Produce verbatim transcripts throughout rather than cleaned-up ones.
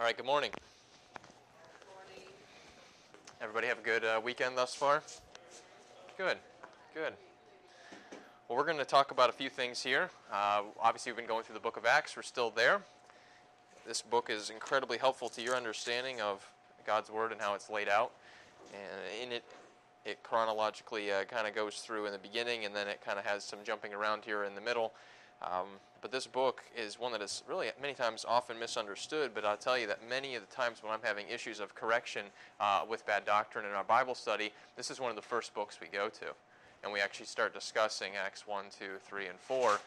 All right, good morning. Good morning. Everybody have a good uh, weekend thus far? Good, good. Well, we're going to talk about a few things here. Uh, obviously, we've been going through the book of Acts. We're still there. This book is incredibly helpful to your understanding of God's Word and how it's laid out. And in it, it chronologically uh, kind of goes through in the beginning, and then it kind of has some jumping around here in the middle. Um, but this book is one that is really many times often misunderstood, but I'll tell you that many of the times when I'm having issues of correction uh, with bad doctrine in our Bible study, this is one of the first books we go to. And we actually start discussing Acts one, two, three, and four,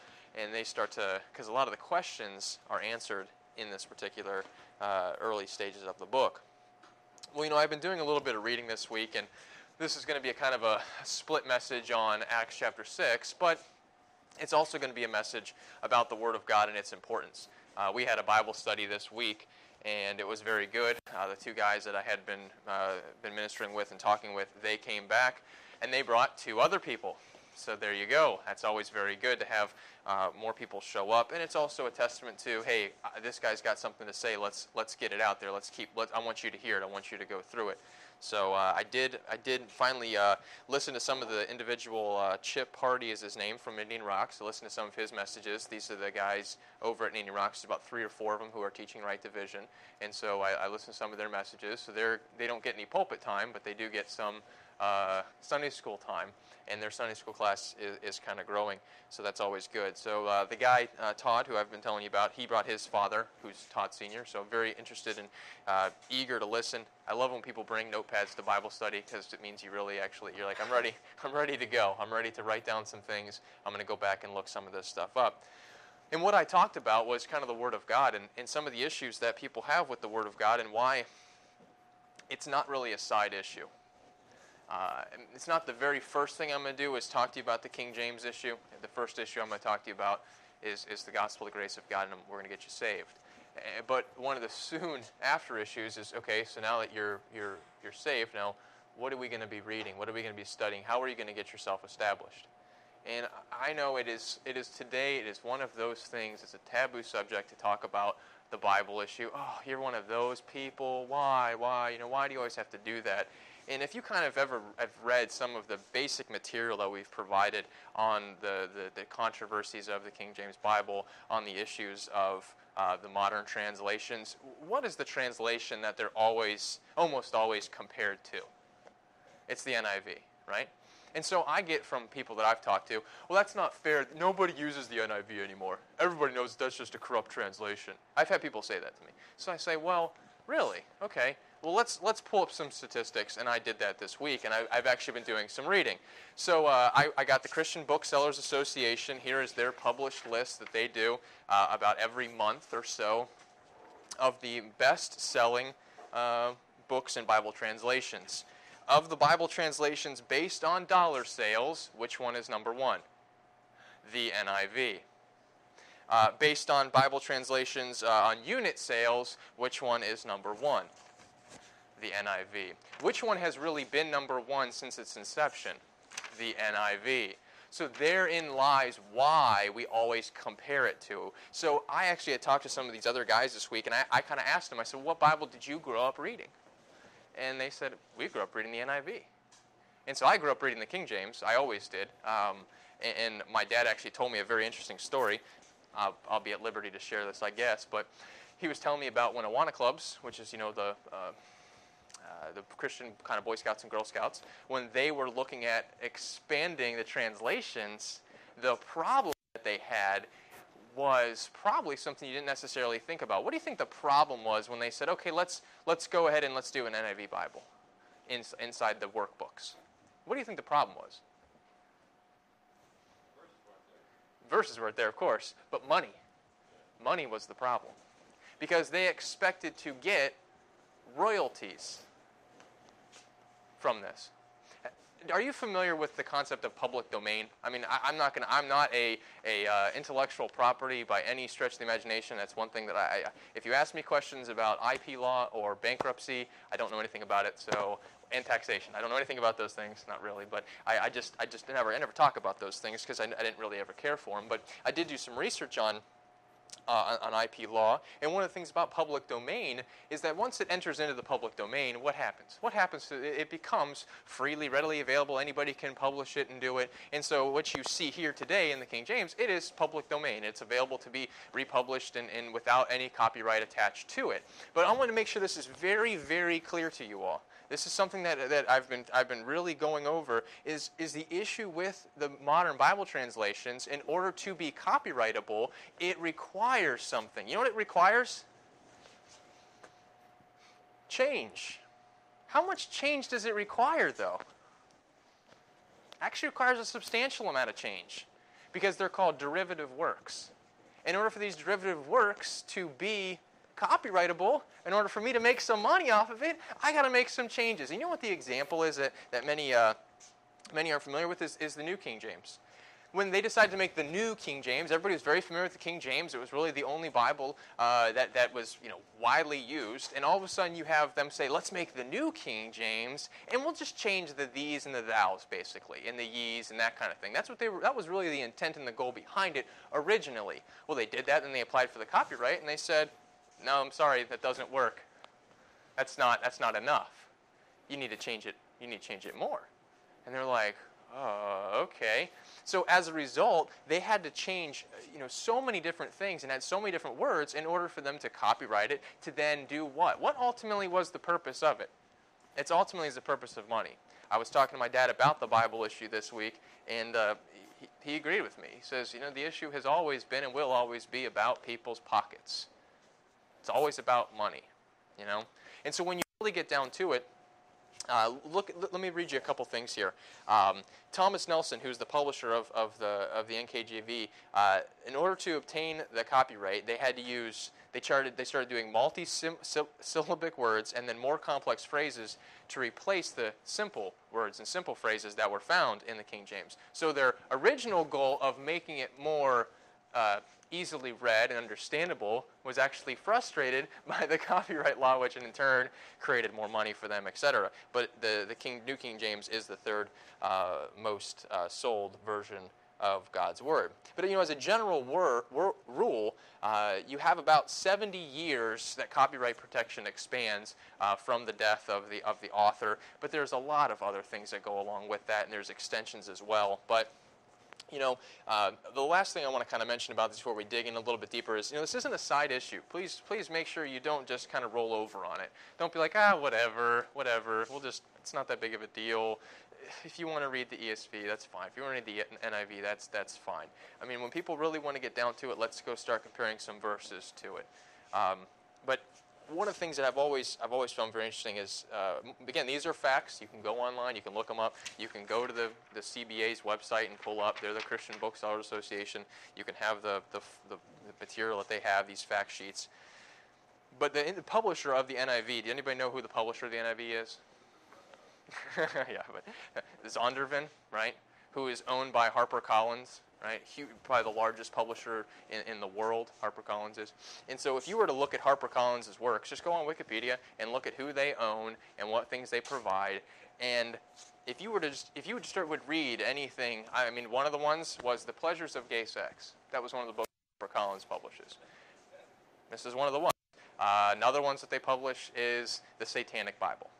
and they start to, because a lot of the questions are answered in this particular uh, early stages of the book. Well, you know, I've been doing a little bit of reading this week, and this is going to be a kind of a split message on Acts chapter six, but it's also going to be a message about the Word of God and its importance. Uh, we had a Bible study this week, and it was very good. Uh, the two guys that I had been uh, been ministering with and talking with, they came back, and they brought two other people. So there you go. That's always very good to have uh, more people show up, and it's also a testament to, hey, this guy's got something to say. Let's let's get it out there. Let's keep. Let, I want you to hear it. I want you to go through it. So uh, I did. I did finally uh, listen to some of the individual. Uh, Chip Hardy is his name from Indian Rocks. So listen to some of his messages. These are the guys over at Indian Rocks. There's about three or four of them who are teaching right division, and so I, I listened to some of their messages. So they're they don't get any pulpit time, but they do get some. Uh, Sunday school time, and their Sunday school class is, is kind of growing, so that's always good. So uh, the guy, uh, Todd, who I've been telling you about, he brought his father, who's Todd Senior, so very interested and uh, eager to listen. I love when people bring notepads to Bible study, because it means you really actually, you're like, I'm ready, I'm ready to go. I'm ready to write down some things. I'm going to go back and look some of this stuff up. And what I talked about was kind of the Word of God and, and some of the issues that people have with the Word of God and why it's not really a side issue. Uh, it's not the very first thing I'm going to do is talk to you about the King James issue. The first issue I'm going to talk to you about is, is the gospel, the grace of God, and we're going to get you saved. Uh, but one of the soon after issues is, okay, so now that you're, you're, you're saved, now what are we going to be reading? What are we going to be studying? How are you going to get yourself established? And I know it is, it is today, it is one of those things, it's a taboo subject to talk about the Bible issue. Oh, you're one of those people. Why? Why? You know, why do you always have to do that? And if you kind of ever have read some of the basic material that we've provided on the, the, the controversies of the King James Bible, on the issues of uh, the modern translations, what is the translation that they're always, almost always compared to? It's the N I V, right? And so I get from people that I've talked to, well, that's not fair. Nobody uses the N I V anymore. Everybody knows that's just a corrupt translation. I've had people say that to me. So I say, well, really? Okay. Well, let's let's pull up some statistics, and I did that this week, and I, I've actually been doing some reading. So uh, I, I got the Christian Booksellers Association. Here is their published list that they do uh, about every month or so of the best-selling uh, books and Bible translations. Of the Bible translations based on dollar sales, which one is number one? The N I V. Uh, based on Bible translations uh, on unit sales, which one is number one? The N I V. Which one has really been number one since its inception? The N I V. So therein lies why we always compare it to. So I actually had talked to some of these other guys this week, and I, I kind of asked them, I said, what Bible did you grow up reading? And they said, we grew up reading the N I V. And so I grew up reading the King James. I always did. Um, and, and my dad actually told me a very interesting story. I'll, I'll be at liberty to share this, I guess. But he was telling me about when Awana Clubs, which is, you know, the... Uh, Uh, the Christian kind of Boy Scouts and Girl Scouts, when they were looking at expanding the translations, the problem that they had was probably something you didn't necessarily think about. What do you think the problem was when they said, okay, let's let's go ahead and let's do an N I V Bible in, inside the workbooks? What do you think the problem was? Verses weren't there. Verses weren't there, of course, but money. Money was the problem. Because they expected to get royalties from this. Are you familiar with the concept of public domain? I mean, I, I'm not going. I'm not a a uh, intellectual property by any stretch of the imagination. That's one thing that I, I. If you ask me questions about I P law or bankruptcy, I don't know anything about it. So, and taxation, I don't know anything about those things. Not really, but I, I just I just never I never talk about those things because I, I didn't really ever care for them. But I did do some research on Uh, on I P law. And one of the things about public domain is that once it enters into the public domain, what happens? What happens to it? It becomes freely, readily available. Anybody can publish it and do it. And so what you see here today in the King James, it is public domain. It's available to be republished and, and without any copyright attached to it. But I want to make sure this is very, very clear to you all. This is something that, that I've been I've been really going over, is, is the issue with the modern Bible translations. In order to be copyrightable, it requires something. You know what it requires? Change. How much change does it require, though? Actually requires a substantial amount of change, because they're called derivative works. In order for these derivative works to be copyrightable, in order for me to make some money off of it, I got to make some changes. And you know what the example is that, that many uh, many are familiar with is, is the New King James. When they decided to make the New King James, everybody was very familiar with the King James. It was really the only Bible uh, that, that was, you know, widely used. And all of a sudden you have them say, let's make the New King James, and we'll just change the these and the thous, basically, and the ye's and that kind of thing. That's what they were, that was really the intent and the goal behind it originally. Well, they did that, and they applied for the copyright, and they said, no, I'm sorry, that doesn't work. That's not, that's not enough. You need to change it. You need to change it more. And they're like, oh, okay. So as a result, they had to change, you know, so many different things and had so many different words in order for them to copyright it, to then do what? What ultimately was the purpose of it? It's ultimately is the purpose of money. I was talking to my dad about the Bible issue this week, and uh, he, he agreed with me. He says, you know, the issue has always been and will always be about people's pockets. It's always about money, you know? And so when you really get down to it, uh, look, let me read you a couple things here. Um, Thomas Nelson, who's the publisher of, of, the, of the N K J V, uh, in order to obtain the copyright, they had to use, they, charted, they started doing multi-syllabic words and then more complex phrases to replace the simple words and simple phrases that were found in the King James. So their original goal of making it more Uh, easily read and understandable was actually frustrated by the copyright law, which in turn created more money for them, et cetera. But the, the King, New King James is the third uh, most uh, sold version of God's Word. But, you know, as a general wor wor rule, uh, you have about seventy years that copyright protection expands uh, from the death of the, of the author. But there's a lot of other things that go along with that, and there's extensions as well. But You know, uh, the last thing I want to kind of mention about this before we dig in a little bit deeper is, you know, this isn't a side issue. Please, please make sure you don't just kind of roll over on it. Don't be like, ah, whatever, whatever. We'll just, it's not that big of a deal. If you want to read the E S V, that's fine. If you want to read the N I V, that's, that's fine. I mean, when people really want to get down to it, let's go start comparing some verses to it. Um, but one of the things that I've always, I've always found very interesting is, uh, again, these are facts. You can go online. You can look them up. You can go to the, the C B A's website and pull up. They're the Christian Booksellers Association. You can have the, the, the, the material that they have, these fact sheets. But the, the publisher of the N I V, do anybody know who the publisher of the N I V is? Yeah, but Zondervan, right, who is owned by HarperCollins. Right? Huge, probably the largest publisher in, in the world, HarperCollins is. And so if you were to look at HarperCollins' works, just go on Wikipedia and look at who they own and what things they provide. And if you were to just, if you would start would read anything, I mean, one of the ones was The Pleasures of Gay Sex. That was one of the books HarperCollins publishes. This is one of the ones. Uh, another ones that they publish is The Satanic Bible.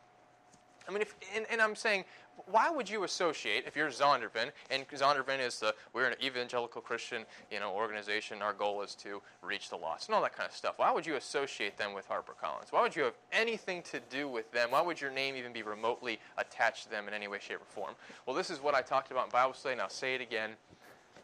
I mean, if, and, and I'm saying, why would you associate, if you're Zondervan, and Zondervan is the, we're an evangelical Christian, you know, organization, our goal is to reach the lost, and all that kind of stuff. Why would you associate them with HarperCollins? Why would you have anything to do with them? Why would your name even be remotely attached to them in any way, shape, or form? Well, this is what I talked about in Bible study, and I'll say it again.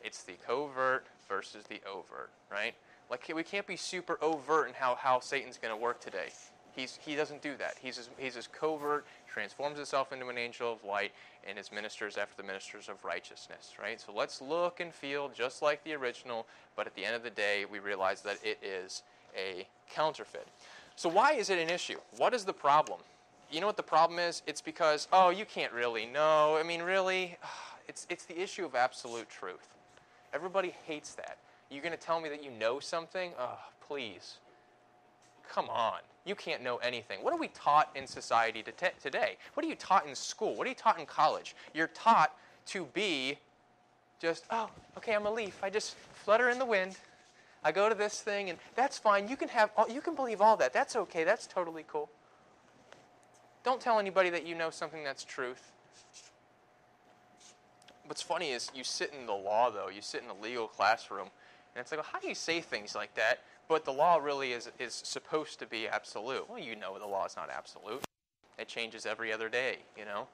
It's the covert versus the overt, right? Like, we can't be super overt in how, how Satan's going to work today. He's, he doesn't do that. He's as, he's as covert, transforms himself into an angel of light, and his ministers after the ministers of righteousness, right? So let's look and feel just like the original, but at the end of the day, we realize that it is a counterfeit. So why is it an issue? What is the problem? You know what the problem is? It's because, oh, you can't really know. I mean, really? It's, it's the issue of absolute truth. Everybody hates that. You're going to tell me that you know something? Oh, please. Come on. You can't know anything. What are we taught in society to today? What are you taught in school? What are you taught in college? You're taught to be just, oh, okay, I'm a leaf. I just flutter in the wind. I go to this thing, and that's fine. You can have, all, you can believe all that. That's okay. That's totally cool. Don't tell anybody that you know something that's truth. What's funny is you sit in the law, though. You sit in the legal classroom, and it's like, well, how do you say things like that? But the law really is, is supposed to be absolute. Well, you know the law is not absolute. It changes every other day, you know.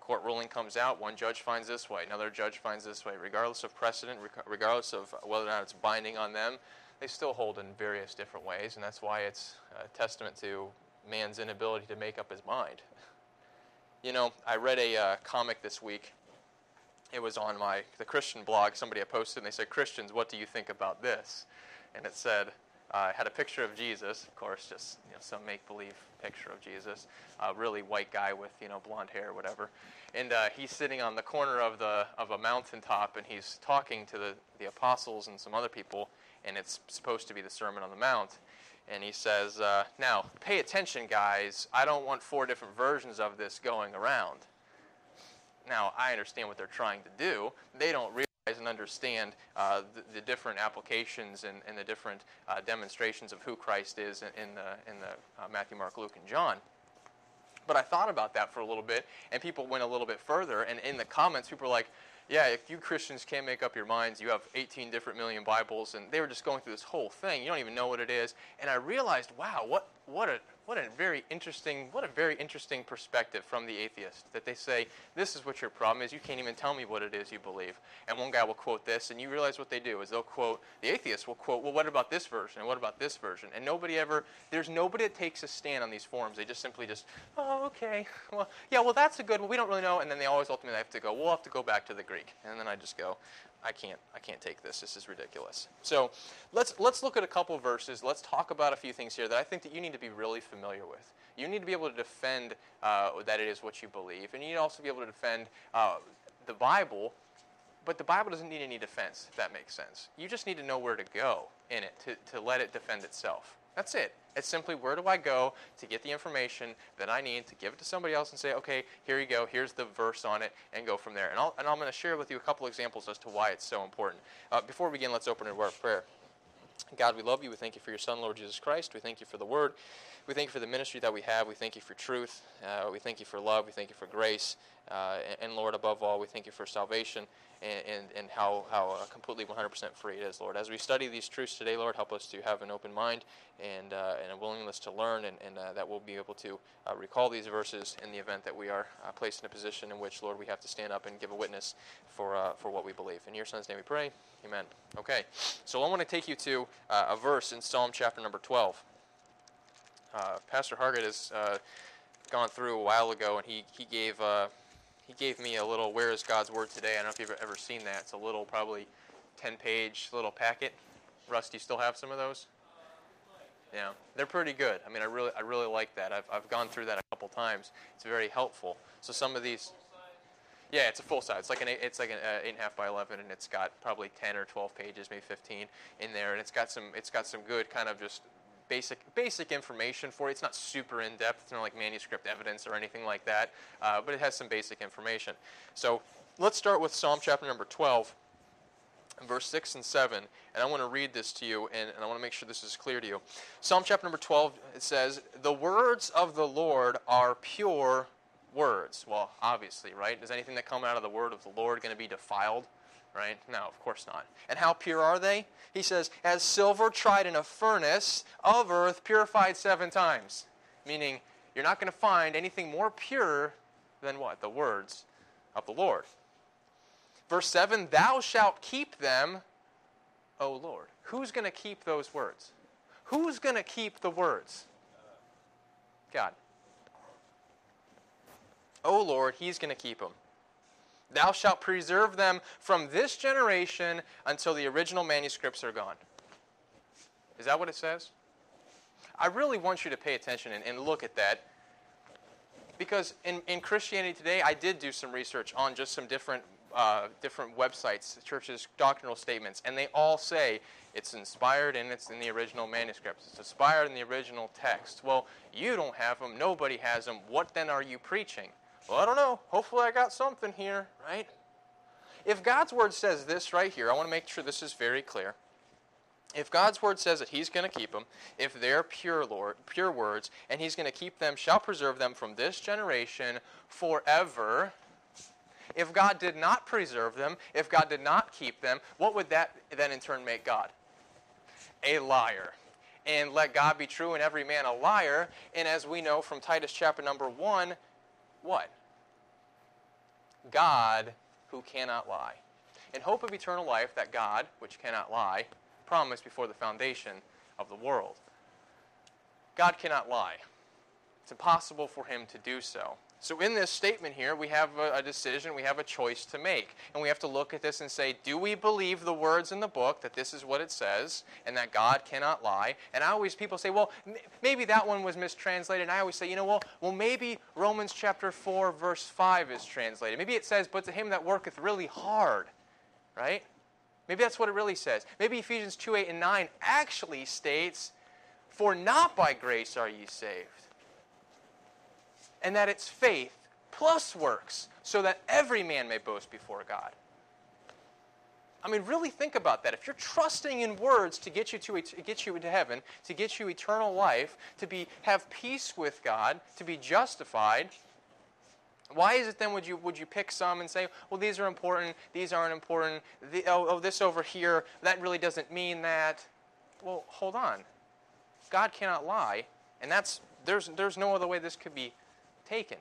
Court ruling comes out, one judge finds this way, another judge finds this way. Regardless of precedent, regardless of whether or not it's binding on them, they still hold in various different ways, and that's why it's a testament to man's inability to make up his mind. You know, I read a uh, comic this week. It was on my the Christian blog. Somebody had posted, and they said, "Christians, what do you think about this?" And it said, Uh, had a picture of Jesus, of course, just you know, some make-believe picture of Jesus, a uh, really white guy with you know blonde hair or whatever, and uh, he's sitting on the corner of the of a mountaintop, and he's talking to the the apostles and some other people, and it's supposed to be the Sermon on the Mount, and he says, uh, "Now pay attention, guys. I don't want four different versions of this going around." Now I understand what they're trying to do. They don't realize and understand uh, the, the different applications and, and the different uh, demonstrations of who Christ is in, in the, in the uh, Matthew, Mark, Luke, and John. But I thought about that for a little bit, and people went a little bit further, and in the comments people were like, yeah, if you Christians can't make up your minds, you have eighteen different million Bibles, and they were just going through this whole thing. You don't even know what it is. And I realized, wow, what, what a... What a very interesting, what a very interesting perspective from the atheist, that they say, this is what your problem is. You can't even tell me what it is you believe. And one guy will quote this, and you realize what they do is they'll quote, the atheist will quote, well, what about this version? And what about this version? And nobody ever, there's nobody that takes a stand on these forums. They just simply just, oh, okay. Well, yeah, well, that's a good one. We don't really know. And then they always ultimately have to go, we'll have to go back to the Greek. And then I just go, I can't, I can't take this. This is ridiculous. So let's, let's look at a couple verses. Let's talk about a few things here that I think that you need to be really familiar with. You need to be able to defend uh, that it is what you believe. And you need to also be able to defend uh, the Bible. But the Bible doesn't need any defense, if that makes sense. You just need to know where to go in it to, to let it defend itself. That's it. It's simply, where do I go to get the information that I need to give it to somebody else and say, okay, here you go, here's the verse on it, and go from there. And, I'll, and I'm going to share with you a couple examples as to why it's so important. Uh, before we begin, let's open in a word of prayer. God, we love you. We thank you for your Son, Lord Jesus Christ. We thank you for the Word. We thank you for the ministry that we have. We thank you for truth. Uh, we thank you for love. We thank you for grace. Uh, and, and, Lord, above all, we thank you for salvation and, and, and how, how uh, completely one hundred percent free it is, Lord. As we study these truths today, Lord, help us to have an open mind and, uh, and a willingness to learn, and, and uh, that we'll be able to uh, recall these verses in the event that we are uh, placed in a position in which, Lord, we have to stand up and give a witness for, uh, for what we believe. In your Son's name we pray. Amen. Okay. So I want to take you to uh, a verse in Psalm chapter number twelve. Uh, Pastor Hargett has uh, gone through a while ago, and he, he gave... Uh, He gave me a little Where is God's Word Today? I don't know if you've ever seen that. It's a little, probably ten-page little packet. Russ, do you still have some of those? Yeah, they're pretty good. I mean, I really I really like that. I've, I've gone through that a couple times. It's very helpful. So some of these... Yeah, it's a full size. It's like an eight, it's like an uh, eight and a half by eleven, and it's got probably ten or twelve pages, maybe fifteen in there, and it's got some it's got some good kind of just... Basic, basic information for you. It's not super in-depth. It's not like manuscript evidence or anything like that, uh, but it has some basic information. So let's start with Psalm chapter number twelve, verse six and seven, and I want to read this to you, and, and I want to make sure this is clear to you. Psalm chapter number twelve, it says, "The words of the Lord are pure words." Well, obviously, right? Is anything that comes out of the word of the Lord going to be defiled? Right? No, of course not. And how pure are they? He says, as silver tried in a furnace of earth, purified seven times. Meaning, you're not going to find anything more pure than what? The words of the Lord. Verse seven, thou shalt keep them, O Lord. Who's going to keep those words? Who's going to keep the words? God. O Lord, he's going to keep them. Thou shalt preserve them from this generation until the original manuscripts are gone. Is that what it says? I really want you to pay attention and, and look at that. Because in, in Christianity today, I did do some research on just some different, uh, different websites, churches' doctrinal statements, and they all say it's inspired and it's in the original manuscripts. It's inspired in the original text. Well, you don't have them. Nobody has them. What then are you preaching? Well, I don't know. Hopefully I got something here, right? If God's Word says this right here, I want to make sure this is very clear. If God's word says that he's going to keep them, if they're pure, Lord, pure words, and he's going to keep them, shall preserve them from this generation forever. If God did not preserve them, if God did not keep them, what would that then in turn make God? A liar. And let God be true and every man a liar. And as we know from Titus chapter number one, what? God who cannot lie. In hope of eternal life, that God, which cannot lie, promised before the foundation of the world. God cannot lie. It's impossible for him to do so. So in this statement here, we have a, a decision, we have a choice to make. And we have to look at this and say, do we believe the words in the book, that this is what it says, and that God cannot lie? And I always, people say, well, m- maybe that one was mistranslated. And I always say, you know, well, well, maybe Romans chapter four, verse five is translated. Maybe it says, but to him that worketh really hard, right? Maybe that's what it really says. Maybe Ephesians two, eight, and nine actually states, for not by grace are ye saved. And that it's faith plus works, so that every man may boast before God. I mean, really think about that. If you're trusting in words to get you to, to get you into heaven, to get you eternal life, to be have peace with God, to be justified, why is it then would you would you pick some and say, well, these are important, these aren't important, the, oh, oh, this over here, that really doesn't mean that. Well, hold on. God cannot lie, and that's there's there's no other way this could be taken.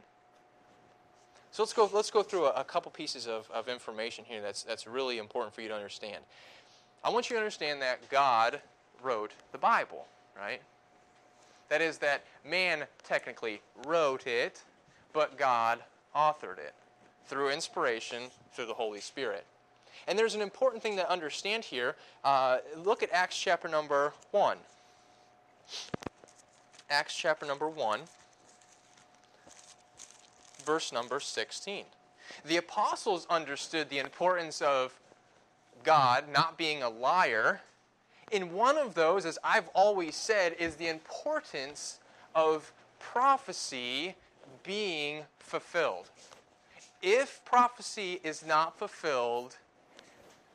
So let's go let's go through a, a couple pieces of, of information here that's that's really important for you to understand. I want you to understand that God wrote the Bible, right? That is that man technically wrote it, but God authored it through inspiration, through the Holy Spirit. And there's an important thing to understand here. Uh, look at Acts chapter number one. Acts chapter number one. Verse number sixteen. The apostles understood the importance of God not being a liar. And one of those, as I've always said, is the importance of prophecy being fulfilled. If prophecy is not fulfilled,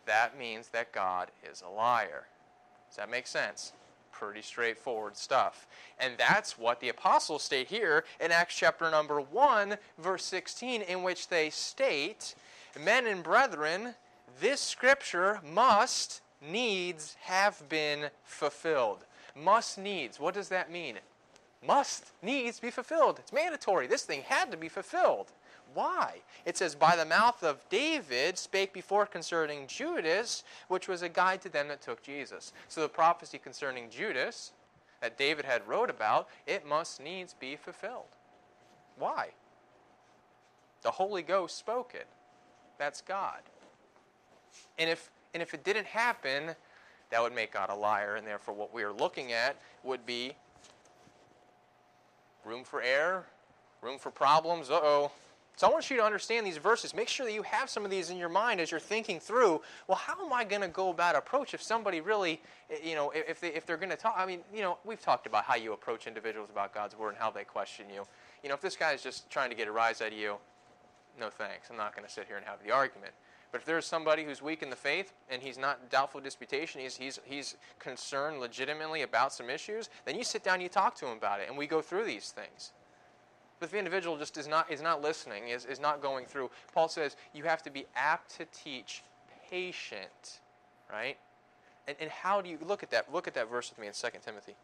that means that God is a liar. Does that make sense? Pretty straightforward stuff. And that's what the apostles state here in Acts chapter number one, verse sixteen, in which they state, men and brethren, this scripture must needs have been fulfilled. Must needs. What does that mean? Must needs be fulfilled. It's mandatory. This thing had to be fulfilled. Why? It says, by the mouth of David spake before concerning Judas, which was a guide to them that took Jesus. So the prophecy concerning Judas that David had wrote about, it must needs be fulfilled. Why? The Holy Ghost spoke it. That's God. And if, and if it didn't happen, that would make God a liar, and therefore what we are looking at would be room for error, room for problems. Uh-oh. So I want you to understand these verses. Make sure that you have some of these in your mind as you're thinking through, well, how am I going to go about approach if somebody really, you know, if, they, if they're going to talk, I mean, you know, we've talked about how you approach individuals about God's word and how they question you. You know, if this guy is just trying to get a rise out of you, no thanks. I'm not going to sit here and have the argument. But if there's somebody who's weak in the faith and he's not doubtful disputation, he's, he's, he's concerned legitimately about some issues, then you sit down and you talk to him about it, and we go through these things. But if the individual just is not is not listening, is, is not going through, Paul says you have to be apt to teach, patient, right? And, and how do you look at that? Look at that verse with me in Second Timothy.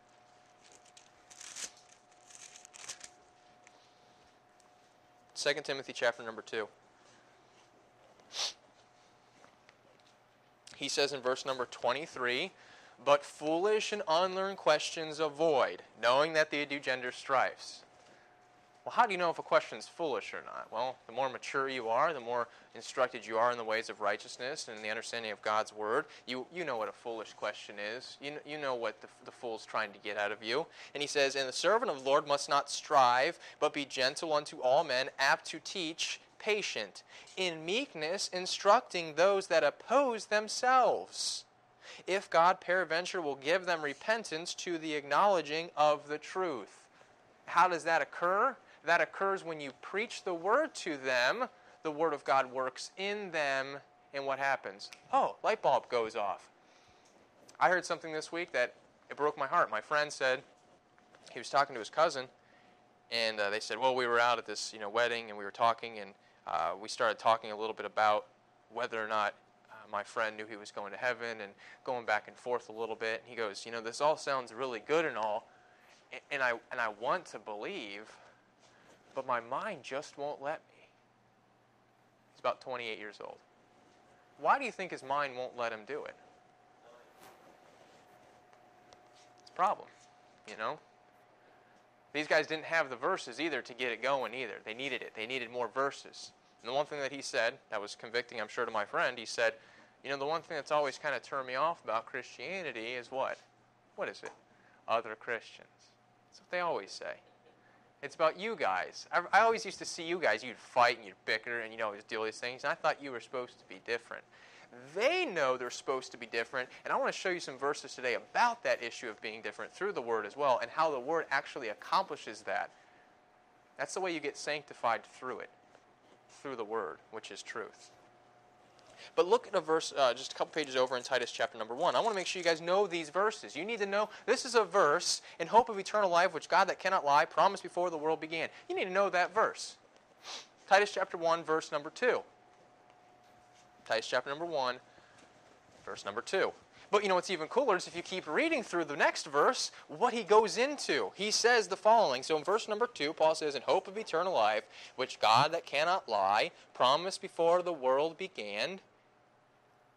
Second Timothy chapter number two. He says in verse number twenty-three, but foolish and unlearned questions avoid, knowing that they do gender strifes. Well, how do you know if a question is foolish or not? Well, the more mature you are, the more instructed you are in the ways of righteousness and in the understanding of God's word, you, you know what a foolish question is. You, you know what the, the fool's trying to get out of you. And he says, and the servant of the Lord must not strive, but be gentle unto all men, apt to teach, patient, in meekness instructing those that oppose themselves. If God peradventure will give them repentance to the acknowledging of the truth. How does that occur? That occurs when you preach the word to them, the word of God works in them, and what happens? Oh, light bulb goes off. I heard something this week that it broke my heart. My friend said, he was talking to his cousin, and uh, they said, well, we were out at this, you know, wedding, and we were talking, and uh, we started talking a little bit about whether or not uh, my friend knew he was going to heaven, and going back and forth a little bit. And he goes, you know, this all sounds really good and all, and, and I and I want to believe, but my mind just won't let me. He's about twenty-eight years old. Why do you think his mind won't let him do it? It's a problem, you know? These guys didn't have the verses either to get it going either. They needed it. They needed more verses. And the one thing that he said that was convicting, I'm sure, to my friend, he said, you know, the one thing that's always kind of turned me off about Christianity is what? What is it? Other Christians. That's what they always say. It's about you guys. I, I always used to see you guys. You'd fight and you'd bicker and you'd always do all these things. And I thought you were supposed to be different. They know they're supposed to be different. And I want to show you some verses today about that issue of being different through the Word as well, and how the Word actually accomplishes that. That's the way you get sanctified through it, through the Word, which is truth. But look at a verse uh, just a couple pages over in Titus chapter number one. I want to make sure you guys know these verses. You need to know this is a verse in hope of eternal life, which God that cannot lie promised before the world began. You need to know that verse. Titus chapter one, verse number two. Titus chapter number one, verse number two. But you know what's even cooler is if you keep reading through the next verse, what he goes into. He says the following. So in verse number two, Paul says, in hope of eternal life, which God that cannot lie promised before the world began.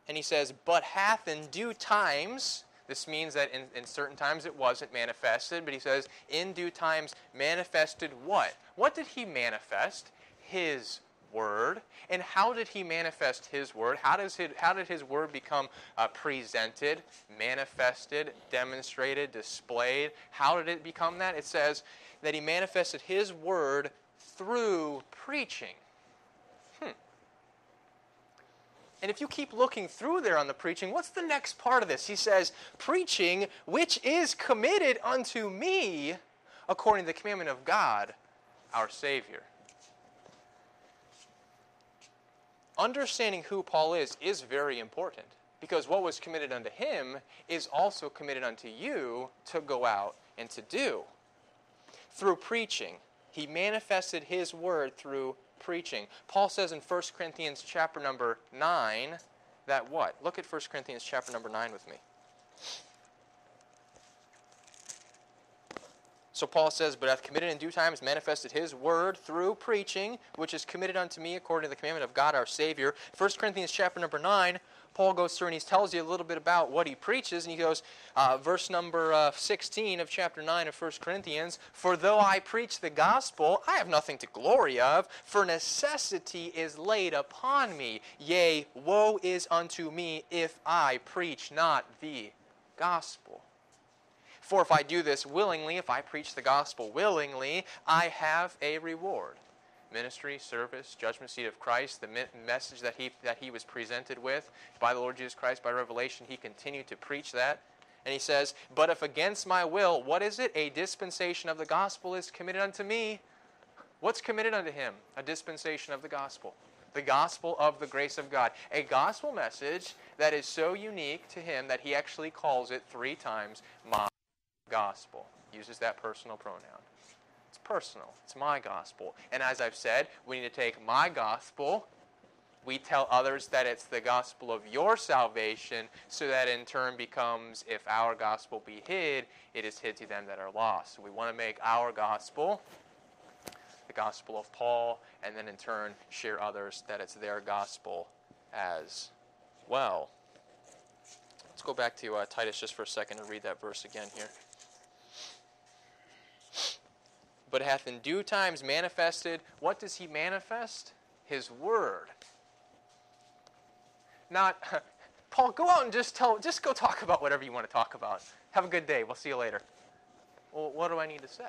And he says, but hath in due times, this means that in, in certain times it wasn't manifested, but he says, in due times manifested what? What did he manifest? His Word. And how did he manifest his Word? How does his, how did his Word become uh, presented, manifested, demonstrated, displayed? How did it become that? It says that he manifested his Word through preaching. And if you keep looking through there on the preaching, what's the next part of this? He says, preaching, which is committed unto me, according to the commandment of God, our Savior. Understanding who Paul is is very important, because what was committed unto him is also committed unto you to go out and to do. Through preaching, he manifested his Word through preaching. Paul says in First Corinthians chapter number nine that what? Look at First Corinthians chapter number nine with me. So Paul says, but hath committed in due times manifested his Word through preaching, which is committed unto me according to the commandment of God our Savior. First Corinthians chapter number nine, Paul goes through and he tells you a little bit about what he preaches, and he goes, uh, verse number uh, sixteen of chapter nine of First Corinthians, for though I preach the gospel, I have nothing to glory of, for necessity is laid upon me. Yea, woe is unto me if I preach not the gospel. For if I do this willingly, if I preach the gospel willingly, I have a reward. Ministry, service, judgment seat of Christ, the message that he, that he was presented with by the Lord Jesus Christ, by revelation, he continued to preach that. And he says, but if against my will, what is it? A dispensation of the gospel is committed unto me. What's committed unto him? A dispensation of the gospel. The gospel of the grace of God. A gospel message that is so unique to him that he actually calls it three times my gospel. Uses that personal pronoun. It's personal. It's my gospel. And as I've said, we need to take my gospel. We tell others that it's the gospel of your salvation, so that in turn becomes, if our gospel be hid, it is hid to them that are lost. So we want to make our gospel the gospel of Paul, and then in turn share others that it's their gospel as well. Let's go back to uh, Titus just for a second and read that verse again here. But hath in due times manifested, what does he manifest? His Word. Not, Paul, go out and just tell, just go talk about whatever you want to talk about. Have a good day. We'll see you later. Well, what do I need to say?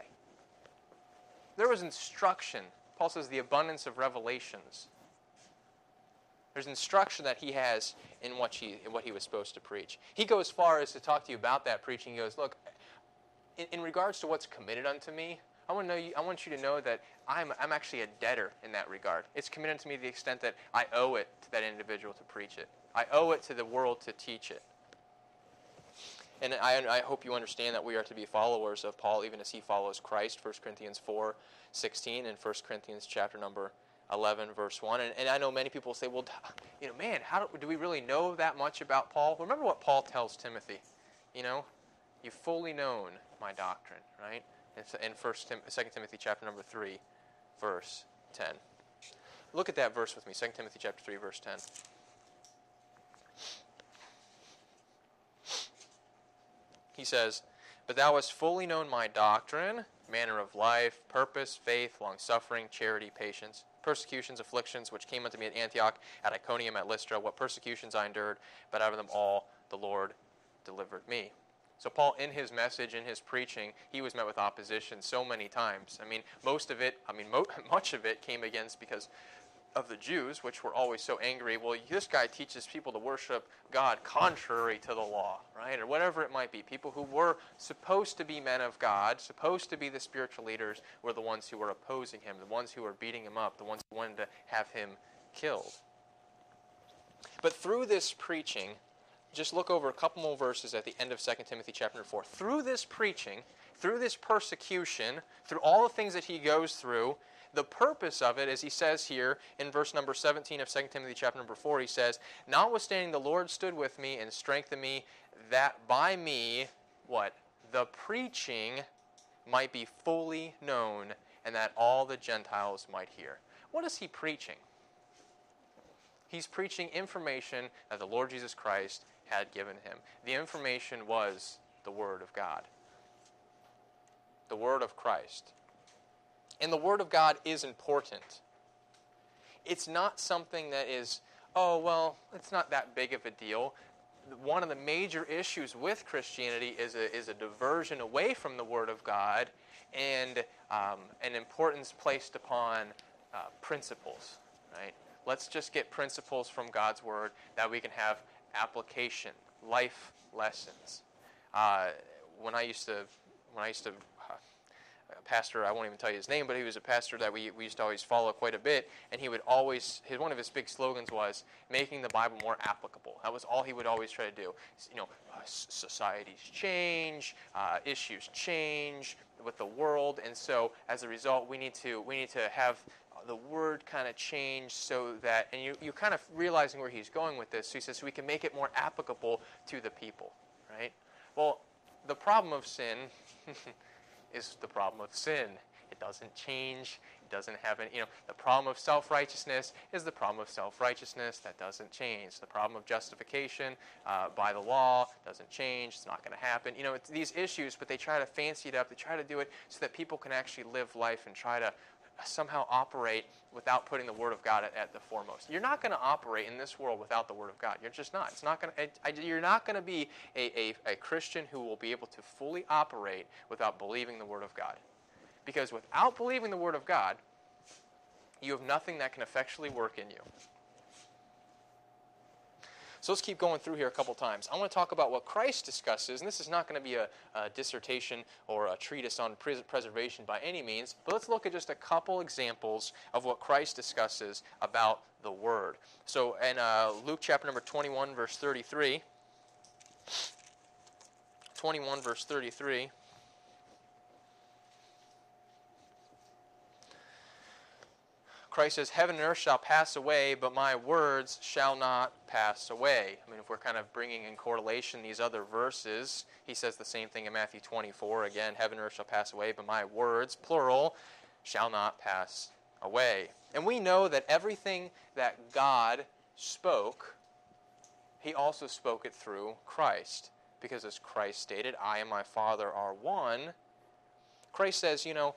There was instruction. Paul says the abundance of revelations. There's instruction that he has in what he, in what he was supposed to preach. He goes far as to talk to you about that preaching. He goes, look, in, in regards to what's committed unto me, I want, to know you, I want you to know that I'm, I'm actually a debtor in that regard. It's committed to me to the extent that I owe it to that individual to preach it. I owe it to the world to teach it. And I, I hope you understand that we are to be followers of Paul, even as he follows Christ, First Corinthians four sixteen and First Corinthians chapter number eleven, verse one. And, and I know many people say, well, you know, man, how do, do we really know that much about Paul? Remember what Paul tells Timothy, you know, you've fully known my doctrine, right? In Second Timothy chapter number three, verse ten. Look at that verse with me, Second Timothy chapter three, verse ten. He says, but thou hast fully known my doctrine, manner of life, purpose, faith, long-suffering, charity, patience, persecutions, afflictions, which came unto me at Antioch, at Iconium, at Lystra, what persecutions I endured, but out of them all the Lord delivered me. So Paul, in his message, in his preaching, he was met with opposition so many times. I mean, most of it, I mean, mo much of it came against because of the Jews, which were always so angry. Well, this guy teaches people to worship God contrary to the law, right? Or whatever it might be. People who were supposed to be men of God, supposed to be the spiritual leaders, were the ones who were opposing him, the ones who were beating him up, the ones who wanted to have him killed. But through this preaching, just look over a couple more verses at the end of Second Timothy chapter four. Through this preaching, through this persecution, through all the things that he goes through, the purpose of it, as he says here in verse number seventeen of Second Timothy chapter number four, he says, notwithstanding the Lord stood with me and strengthened me, that by me, what? The preaching might be fully known, and that all the Gentiles might hear. What is he preaching? He's preaching information that the Lord Jesus Christ had given him. The information was the Word of God, the Word of Christ. And the Word of God is important. It's not something that is, oh, well, it's not that big of a deal. One of the major issues with Christianity is a, is a diversion away from the Word of God and um, an importance placed upon uh, principles, right? Let's just get principles from God's Word that we can have application, life lessons. Uh, when I used to, when I used to... A pastor, I won't even tell you his name, but he was a pastor that we, we used to always follow quite a bit, and he would always, his, one of his big slogans was, making the Bible more applicable. That was all he would always try to do. You know, uh, societies change, uh, issues change with the world, and so as a result, we need to, we need to have the Word kind of change so that, and you, you're kind of realizing where he's going with this, so he says, so we can make it more applicable to the people, right? Well, the problem of sin... is the problem of sin. It doesn't change. It doesn't have any, you know, the problem of self-righteousness is the problem of self-righteousness that doesn't change. The problem of justification uh, by the law doesn't change. It's not going to happen. You know, it's these issues, but they try to fancy it up. They try to do it so that people can actually live life and try to somehow operate without putting the Word of God at, at the foremost. You're not going to operate in this world without the Word of God. You're just not. It's not going to. You're not going to be a, a, a Christian who will be able to fully operate without believing the Word of God. Because without believing the Word of God, you have nothing that can effectually work in you. So let's keep going through here a couple times. I want to talk about what Christ discusses, and this is not going to be a, a dissertation or a treatise on pres preservation by any means, but let's look at just a couple examples of what Christ discusses about the Word. So in uh, Luke chapter number twenty-one, verse thirty-three, twenty-one, verse thirty-three, Christ says, heaven and earth shall pass away, but my words shall not pass away. I mean, if we're kind of bringing in correlation these other verses, he says the same thing in Matthew twenty-four. Again, heaven and earth shall pass away, but my words, plural, shall not pass away. And we know that everything that God spoke, he also spoke it through Christ. Because as Christ stated, I and my Father are one. Christ says, you know,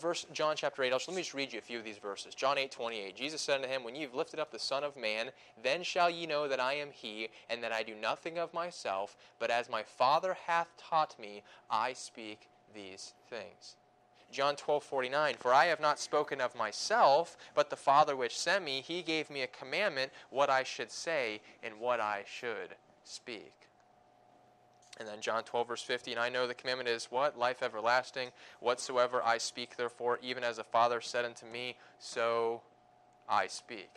verse John chapter eight, let me just read you a few of these verses. John eight twenty-eight, Jesus said unto him, when ye have lifted up the Son of Man, then shall ye know that I am he, and that I do nothing of myself, but as my Father hath taught me, I speak these things. John twelve forty-nine, for I have not spoken of myself, but the Father which sent me, he gave me a commandment, what I should say and what I should speak. And then John twelve, verse fifty, and I know the commandment is what? Life everlasting. Whatsoever I speak, therefore, even as the Father said unto me, so I speak.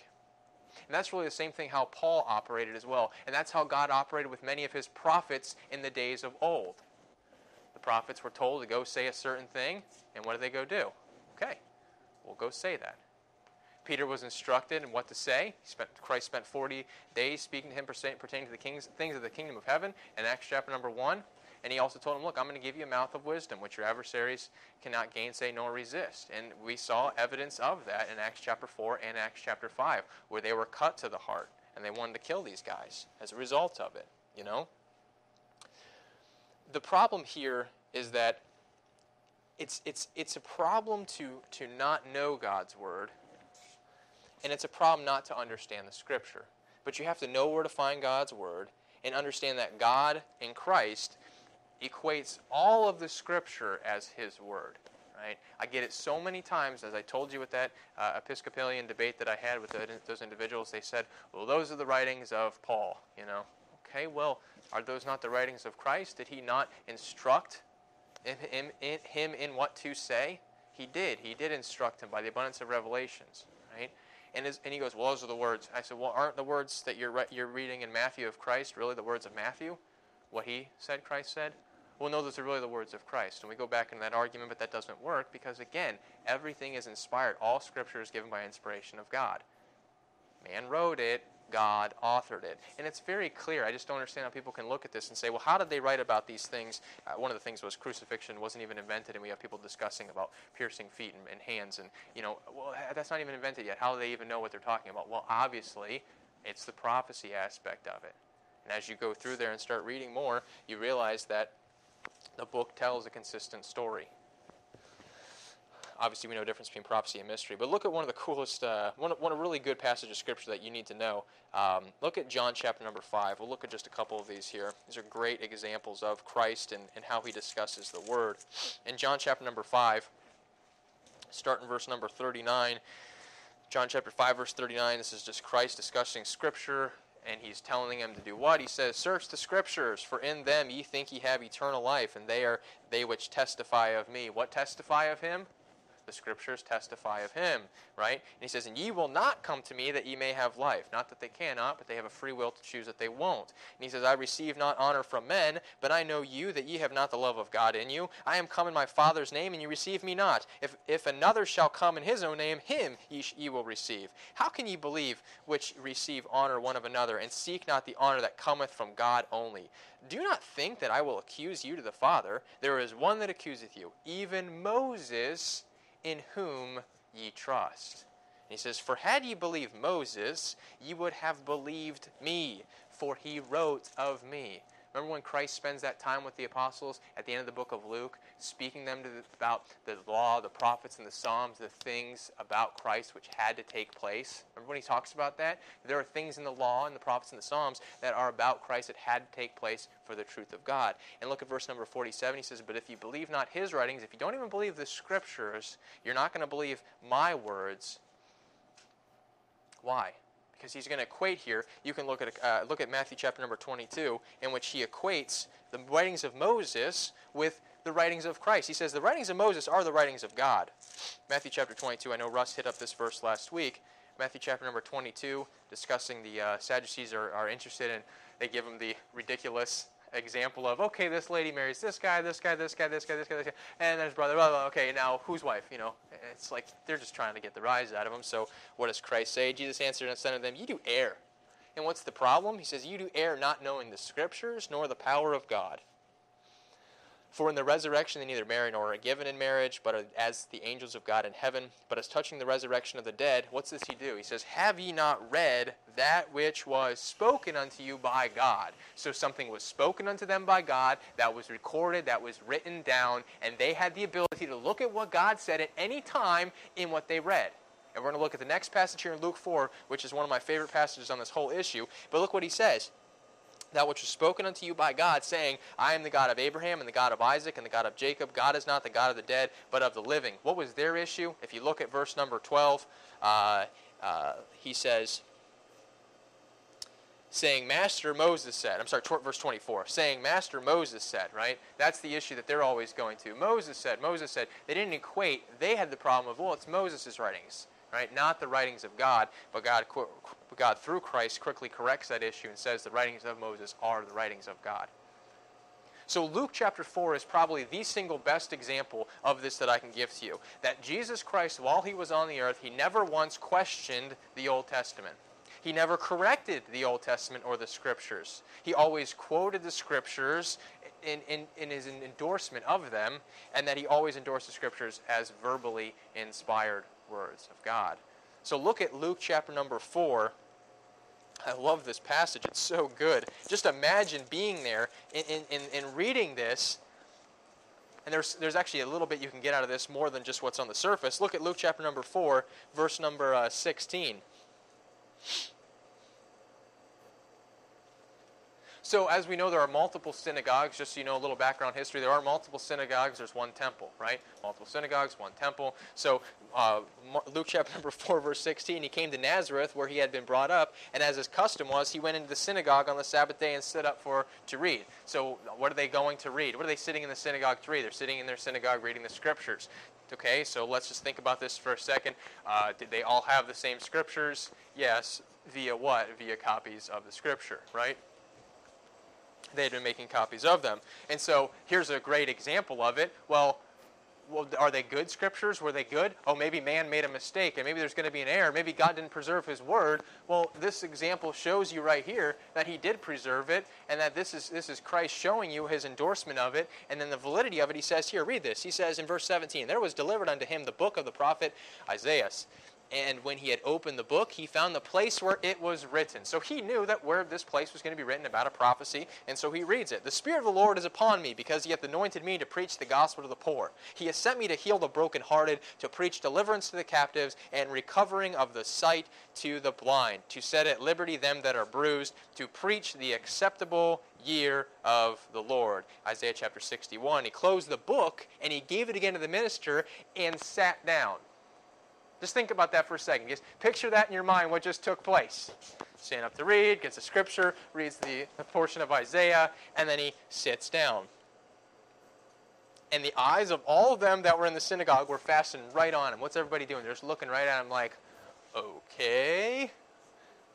And that's really the same thing how Paul operated as well. And that's how God operated with many of his prophets in the days of old. The prophets were told to go say a certain thing, and what did they go do? Okay, we'll go say that. Peter was instructed in what to say. He spent, Christ spent forty days speaking to him pertaining to the kings, things of the kingdom of heaven in Acts chapter number one. And he also told him, look, I'm going to give you a mouth of wisdom, which your adversaries cannot gainsay nor resist. And we saw evidence of that in Acts chapter four and Acts chapter five, where they were cut to the heart, and they wanted to kill these guys as a result of it, you know? The problem here is that it's, it's, it's a problem to, to not know God's word, and it's a problem not to understand the Scripture. But you have to know where to find God's word and understand that God in Christ equates all of the Scripture as his word, right? I get it so many times, as I told you with that uh, Episcopalian debate that I had with the, those individuals. They said, well, those are the writings of Paul, you know. Okay, well, are those not the writings of Christ? Did he not instruct in, in, in, him in what to say? He did. He did instruct him by the abundance of revelations, right? And, his, and he goes, well, those are the words. I said, well, aren't the words that you're, re you're reading in Matthew of Christ really the words of Matthew? What he said, Christ said? Well, no, those are really the words of Christ. And we go back into that argument, but that doesn't work because, again, everything is inspired. All Scripture is given by inspiration of God. Man wrote it. God authored it. And it's very clear. I just don't understand how people can look at this and say, well, how did they write about these things? Uh, one of the things was crucifixion wasn't even invented, and we have people discussing about piercing feet and, and hands. And, you know, well, that's not even invented yet. How do they even know what they're talking about? Well, obviously, it's the prophecy aspect of it. And as you go through there and start reading more, you realize that the book tells a consistent story. Obviously, we know the difference between prophecy and mystery. But look at one of the coolest, uh, one, one really good passage of Scripture that you need to know. Um, look at John chapter number five. We'll look at just a couple of these here. These are great examples of Christ and, and how he discusses the Word. In John chapter number five, starting verse number thirty-nine, John chapter five, verse thirty-nine, this is just Christ discussing Scripture. And he's telling him to do what? He says, search the Scriptures, for in them ye think ye have eternal life, and they are they which testify of me. What testify of him? The Scriptures testify of him, right? And he says, and ye will not come to me that ye may have life. Not that they cannot, but they have a free will to choose that they won't. And he says, I receive not honor from men, but I know you, that ye have not the love of God in you. I am come in my Father's name, and ye receive me not. If, if another shall come in his own name, him ye, sh ye will receive. How can ye believe which receive honor one of another, and seek not the honor that cometh from God only? Do not think that I will accuse you to the Father. There is one that accuseth you, even Moses, in whom ye trust. And he says, for had ye believed Moses, ye would have believed me, for he wrote of me. Remember when Christ spends that time with the apostles at the end of the book of Luke, speaking them to the, about the law, the prophets, and the Psalms, the things about Christ which had to take place? Remember when he talks about that? There are things in the law and the prophets and the Psalms that are about Christ that had to take place for the truth of God. And look at verse number forty-seven. He says, but if you believe not his writings, if you don't even believe the Scriptures, you're not going to believe my words. Why? Because he's going to equate here. You can look at uh, look at Matthew chapter number twenty-two, in which he equates the writings of Moses with the writings of Christ. He says the writings of Moses are the writings of God. Matthew chapter twenty-two. I know Russ hit up this verse last week. Matthew chapter number twenty-two, discussing the uh, Sadducees are, are interested in. They give him the ridiculous example of, okay, this lady marries this guy, this guy, this guy, this guy, this guy, this guy, and then his brother. Blah, blah, okay, now whose wife? You know, it's like they're just trying to get the rise out of him. So what does Christ say? Jesus answered and said unto them, you do err. And what's the problem? He says, you do err not knowing the Scriptures nor the power of God. For in the resurrection they neither marry nor are given in marriage, but are as the angels of God in heaven. But as touching the resurrection of the dead, what's this he do? He says, have ye not read that which was spoken unto you by God? So something was spoken unto them by God, that was recorded, that was written down, and they had the ability to look at what God said at any time in what they read. And we're going to look at the next passage here in Luke four, which is one of my favorite passages on this whole issue. But look what he says. That which was spoken unto you by God, saying, I am the God of Abraham, and the God of Isaac, and the God of Jacob. God is not the God of the dead, but of the living. What was their issue? If you look at verse number twelve, uh, uh, he says, saying, Master Moses said, I'm sorry, verse twenty-four, saying, Master Moses said, right? That's the issue that they're always going to. Moses said, Moses said. They didn't equate. They had the problem of, well, it's Moses' writings. right? Not the writings of God, but God, God through Christ quickly corrects that issue and says the writings of Moses are the writings of God. So Luke chapter four is probably the single best example of this that I can give to you. That Jesus Christ, while he was on the earth, he never once questioned the Old Testament. He never corrected the Old Testament or the Scriptures. He always quoted the Scriptures in, in, in his endorsement of them, and that he always endorsed the Scriptures as verbally inspired words of God. So look at Luke chapter number four. I love this passage. It's so good. Just imagine being there and, and, and reading this. And there's, there's actually a little bit you can get out of this more than just what's on the surface. Look at Luke chapter number four, verse number uh, sixteen. So as we know, there are multiple synagogues. Just so you know, a little background history. There are multiple synagogues. There's one temple, right? Multiple synagogues, one temple. So uh, Luke chapter number four, verse sixteen, he came to Nazareth where he had been brought up, and as his custom was, he went into the synagogue on the Sabbath day and stood up for to read. So what are they going to read? What are they sitting in the synagogue to read? They're sitting in their synagogue reading the Scriptures. Okay, so let's just think about this for a second. Uh, did they all have the same Scriptures? Yes. Via what? Via copies of the Scripture, right? They had been making copies of them. And so here's a great example of it. Well, well, are they good Scriptures? Were they good? Oh, maybe man made a mistake, and maybe there's going to be an error. Maybe God didn't preserve his word. Well, this example shows you right here that he did preserve it, and that this is, this is Christ showing you his endorsement of it, and then the validity of it. He says here, read this. He says in verse seventeen, there was delivered unto him the book of the prophet Isaiah. And when he had opened the book, he found the place where it was written. So he knew that where this place was going to be written about a prophecy, and so he reads it. The Spirit of the Lord is upon me, because he hath anointed me to preach the gospel to the poor. He has sent me to heal the brokenhearted, to preach deliverance to the captives, and recovering of the sight to the blind, to set at liberty them that are bruised, to preach the acceptable year of the Lord. Isaiah chapter sixty-one. He closed the book, and he gave it again to the minister, and sat down. Just think about that for a second. Just picture that in your mind, what just took place. Stand up to read, gets a scripture, reads the, the portion of Isaiah, and then he sits down. And the eyes of all of them that were in the synagogue were fastened right on him. What's everybody doing? They're just looking right at him like, okay.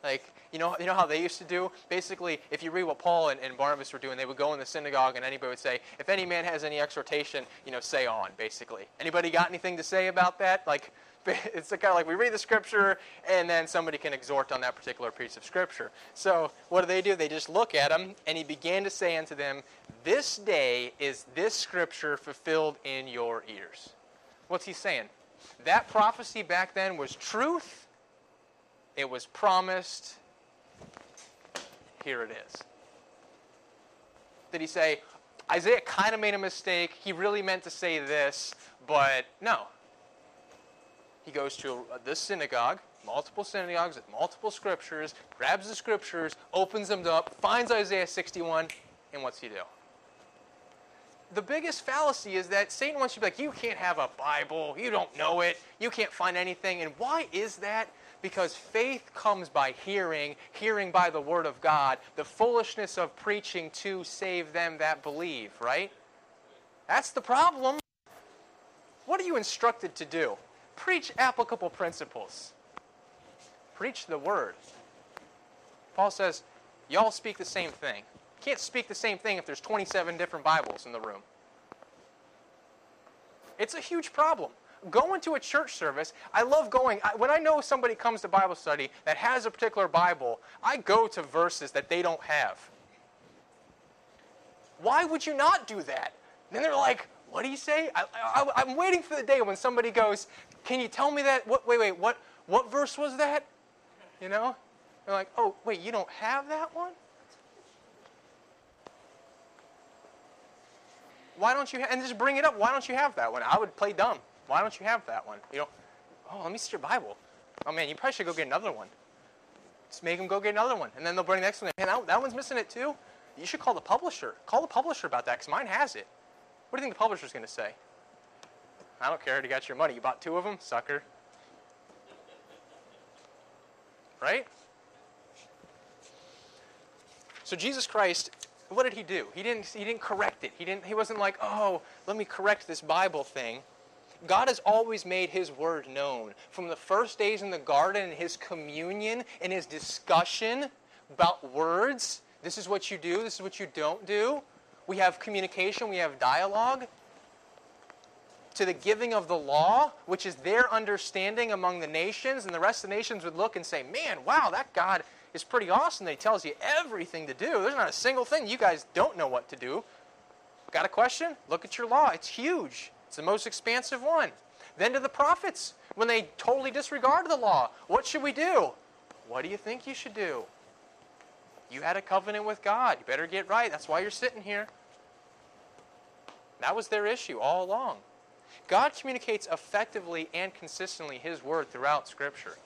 Like, you know, you know how they used to do? Basically, if you read what Paul and, and Barnabas were doing, they would go in the synagogue and anybody would say, if any man has any exhortation, you know, say on, basically. Anybody got anything to say about that? Like, it's kind of like we read the Scripture, and then somebody can exhort on that particular piece of Scripture. So what do they do? They just look at him, and he began to say unto them, this day is this Scripture fulfilled in your ears. What's he saying? That prophecy back then was truth. It was promised. Here it is. Did he say, Isaiah kind of made a mistake. He really meant to say this, but no. He goes to this synagogue, multiple synagogues with multiple Scriptures, grabs the Scriptures, opens them up, finds Isaiah sixty-one, and what's he do? The biggest fallacy is that Satan wants you to be like, you can't have a Bible, you don't know it, you can't find anything. And why is that? Because faith comes by hearing, hearing by the Word of God, the foolishness of preaching to save them that believe, right? That's the problem. What are you instructed to do? Preach applicable principles. Preach the word. Paul says, y'all speak the same thing. You can't speak the same thing if there's twenty-seven different Bibles in the room. It's a huge problem. Going to a church service, I love going. I, when I know somebody comes to Bible study that has a particular Bible, I go to verses that they don't have. Why would you not do that? Then they're like, what do you say? I, I, I'm waiting for the day when somebody goes, can you tell me that? What, wait, wait, what, what verse was that? You know? They're like, oh, wait, you don't have that one? Why don't you have, and just bring it up. Why don't you have that one? I would play dumb. Why don't you have that one? You don't, oh, let me see your Bible. Oh, man, you probably should go get another one. Just make them go get another one. And then they'll bring the next one. Man, that, that one's missing it too. You should call the publisher. Call the publisher about that because mine has it. What do you think the publisher's going to say? I don't care. I already got your money. You bought two of them? Sucker. Right? So Jesus Christ, what did he do? He didn't, he didn't correct it. He, didn't, he wasn't like, oh, let me correct this Bible thing. God has always made his word known. From the first days in the garden, in his communion, in his discussion about words, this is what you do, this is what you don't do. We have communication, we have dialogue. To the giving of the law, which is their understanding among the nations, and the rest of the nations would look and say, man, wow, that God is pretty awesome. That he tells you everything to do. There's not a single thing you guys don't know what to do. Got a question? Look at your law. It's huge. It's the most expansive one. Then to the prophets, when they totally disregard the law, what should we do? What do you think you should do? You had a covenant with God. You better get right. That's why you're sitting here. That was their issue all along. God communicates effectively and consistently his word throughout Scripture.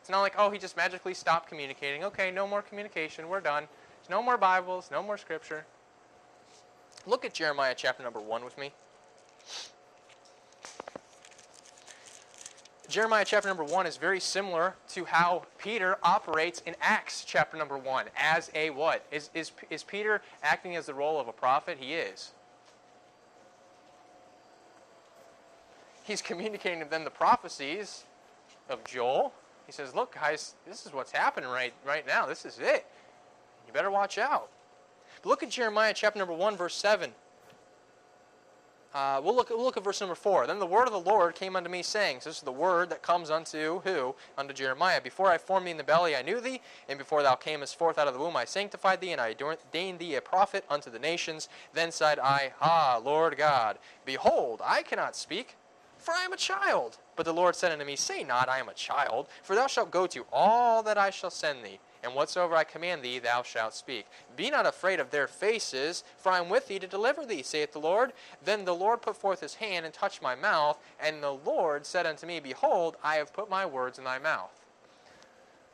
It's not like, oh, he just magically stopped communicating. Okay, no more communication. We're done. There's no more Bibles, no more Scripture. Look at Jeremiah chapter number one with me. Jeremiah chapter number one is very similar to how Peter operates in Acts chapter number one as a what? Is, is, is Peter acting as the role of a prophet? He is. He's communicating to them the prophecies of Joel. He says, look, guys, this is what's happening right, right now. This is it. You better watch out. But look at Jeremiah chapter number one, verse seven. Uh, we'll, look, we'll look at verse number four. Then the word of the Lord came unto me, saying, so this is the word that comes unto who? Unto Jeremiah. Before I formed thee in the belly, I knew thee. And before thou camest forth out of the womb, I sanctified thee, and I ordained thee a prophet unto the nations. Then said I, ah, Lord God, behold, I cannot speak, for I am a child. But the Lord said unto me, say not, I am a child, for thou shalt go to all that I shall send thee. And whatsoever I command thee, thou shalt speak. Be not afraid of their faces, for I am with thee to deliver thee, saith the Lord. Then the Lord put forth his hand and touched my mouth, and the Lord said unto me, behold, I have put my words in thy mouth.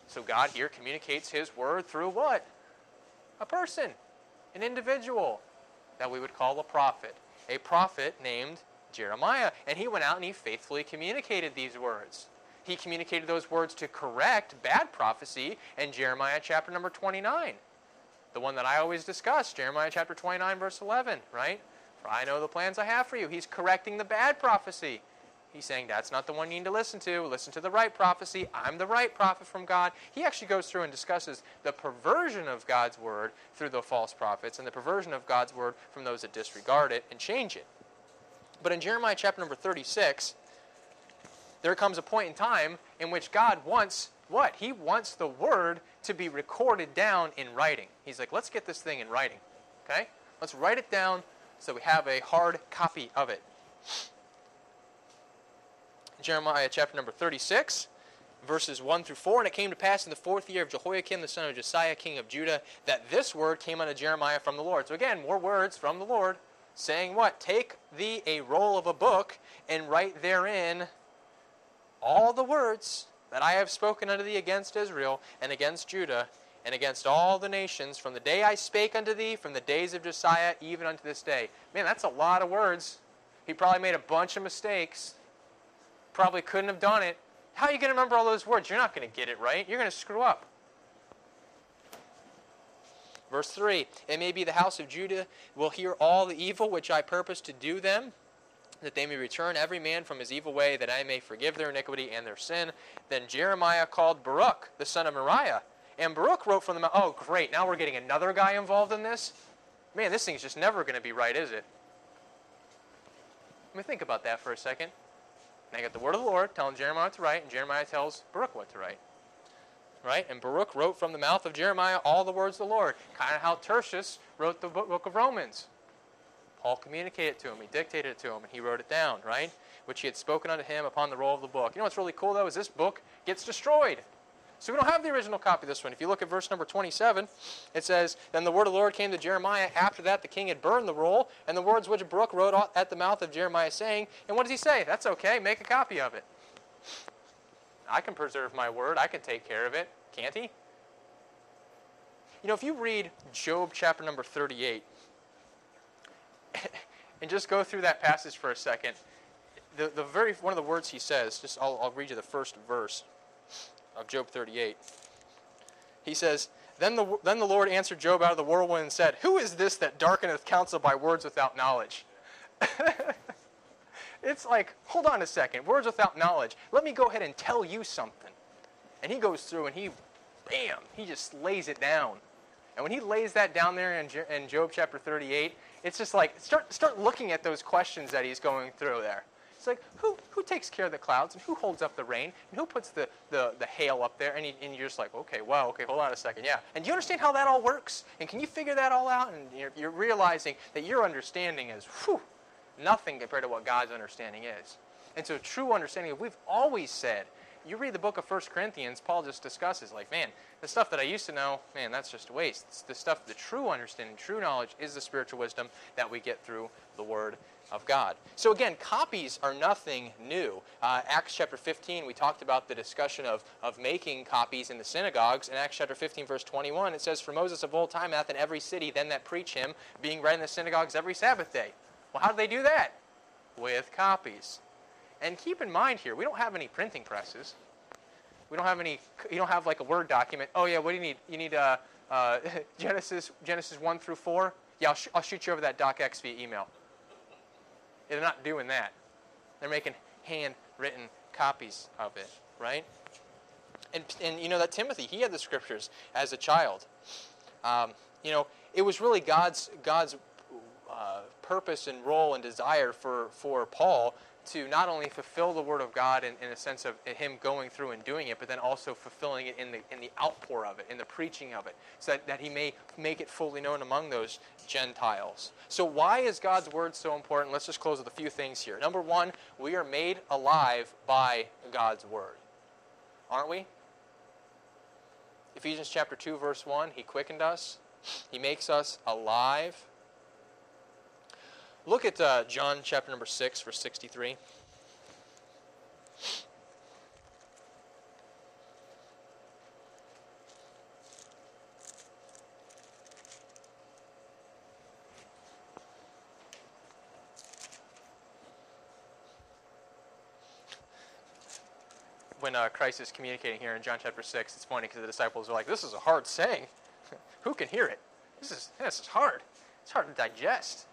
So God here communicates his word through what? A person, an individual that we would call a prophet. A prophet named Jeremiah. And he went out and he faithfully communicated these words. He communicated those words to correct bad prophecy in Jeremiah chapter number twenty-nine. The one that I always discuss, Jeremiah chapter twenty-nine, verse eleven, right? For I know the plans I have for you. He's correcting the bad prophecy. He's saying that's not the one you need to listen to. Listen to the right prophecy. I'm the right prophet from God. He actually goes through and discusses the perversion of God's word through the false prophets and the perversion of God's word from those that disregard it and change it. But in Jeremiah chapter number thirty-six... there comes a point in time in which God wants what? He wants the word to be recorded down in writing. He's like, let's get this thing in writing. Okay? Let's write it down so we have a hard copy of it. Jeremiah chapter number thirty-six, verses one through four. And it came to pass in the fourth year of Jehoiakim, the son of Josiah, king of Judah, that this word came unto Jeremiah from the Lord. So again, more words from the Lord, saying what? Take thee a roll of a book and write therein all the words that I have spoken unto thee against Israel and against Judah and against all the nations from the day I spake unto thee, from the days of Josiah, even unto this day. Man, that's a lot of words. He probably made a bunch of mistakes. Probably couldn't have done it. How are you going to remember all those words? You're not going to get it right. You're going to screw up. Verse three, it may be the house of Judah will hear all the evil which I purpose to do them, that they may return every man from his evil way, that I may forgive their iniquity and their sin. Then Jeremiah called Baruch, the son of Neriah. And Baruch wrote from the mouth. Oh, great, now we're getting another guy involved in this? Man, this thing's just never going to be right, is it? Let me think about that for a second. And I got the word of the Lord telling Jeremiah what to write, and Jeremiah tells Baruch what to write. Right? And Baruch wrote from the mouth of Jeremiah all the words of the Lord. Kind of how Tertius wrote the book of Romans. Paul communicated it to him, he dictated it to him, and he wrote it down, right? Which he had spoken unto him upon the roll of the book. You know what's really cool, though, is this book gets destroyed. So we don't have the original copy of this one. If you look at verse number twenty-seven, it says, Then the word of the Lord came to Jeremiah. After that the king had burned the roll, and the words which Baruch wrote at the mouth of Jeremiah, saying, and what does he say? That's okay, make a copy of it. I can preserve my word, I can take care of it. Can't he? You know, if you read Job chapter number thirty-eight, and just go through that passage for a second. The, the very one of the words he says, just I'll, I'll read you the first verse of Job thirty-eight. He says, then the, then the Lord answered Job out of the whirlwind and said, Who is this that darkeneth counsel by words without knowledge? It's like, hold on a second, words without knowledge. Let me go ahead and tell you something. And he goes through and he, bam, he just lays it down. And when he lays that down there in, in Job chapter thirty-eight, it's just like, start, start looking at those questions that he's going through there. It's like, who, who takes care of the clouds, and who holds up the rain, and who puts the, the, the hail up there? And, he, and you're just like, okay, wow, okay, hold on a second, yeah. And do you understand how that all works? And can you figure that all out? And you're, you're realizing that your understanding is, whew, nothing compared to what God's understanding is. And so true understanding, we've always said, you read the book of First Corinthians, Paul just discusses, like, man, the stuff that I used to know, man, that's just a waste. It's the stuff, the true understanding, true knowledge is the spiritual wisdom that we get through the Word of God. So again, copies are nothing new. Uh, Acts chapter fifteen, we talked about the discussion of, of making copies in the synagogues. In Acts chapter fifteen, verse twenty-one, it says, "For Moses of old time hath in every city them that preach him, being read in the synagogues every Sabbath day." Well, how do they do that? With copies. And keep in mind here, we don't have any printing presses. We don't have any, you don't have like a Word document. Oh yeah, what do you need? You need uh, uh, Genesis Genesis one through four? Yeah, I'll, sh I'll shoot you over that docx via email. Yeah, they're not doing that. They're making handwritten copies of it, right? And, and you know that Timothy, he had the scriptures as a child. Um, you know, it was really God's, God's uh, purpose and role and desire for, for Paul to not only fulfill the Word of God in, in a sense of him going through and doing it, but then also fulfilling it in the, in the outpour of it, in the preaching of it, so that, that he may make it fully known among those Gentiles. So why is God's Word so important? Let's just close with a few things here. Number one, we are made alive by God's Word. Aren't we? Ephesians chapter two, verse one, he quickened us. He makes us alive. Look at uh, John chapter number six, verse sixty-three. When uh, Christ is communicating here in John chapter six, it's funny because the disciples are like, "This is a hard saying. Who can hear it? This is this is hard. It's hard to digest."